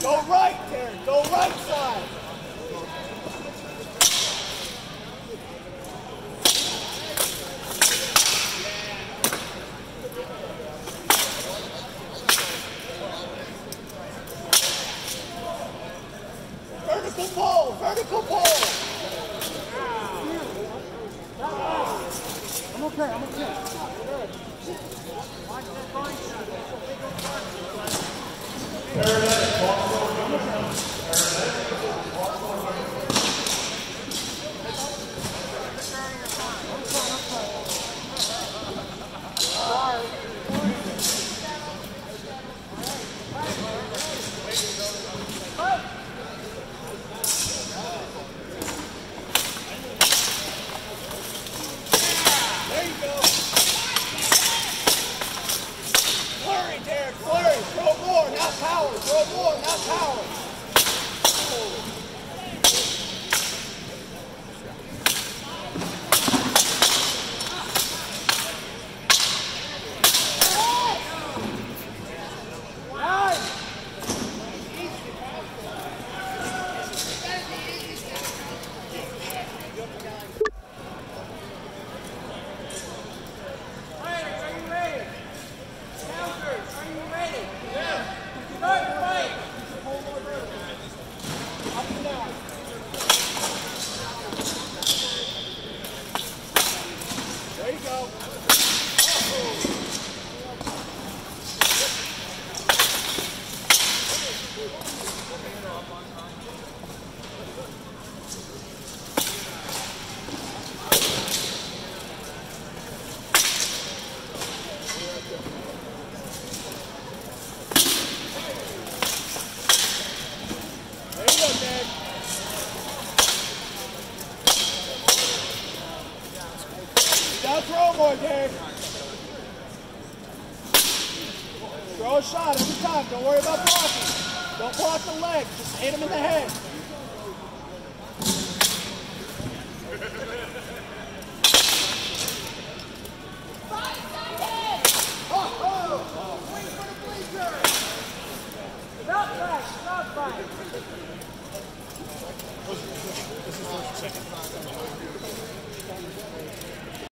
Go right, Terry. Go right side. Vertical pole. Vertical pole. I'm okay. I'm okay. Throw a shot every time. Don't worry about blocking. Don't block the leg. Just hit him in the head. Stop back.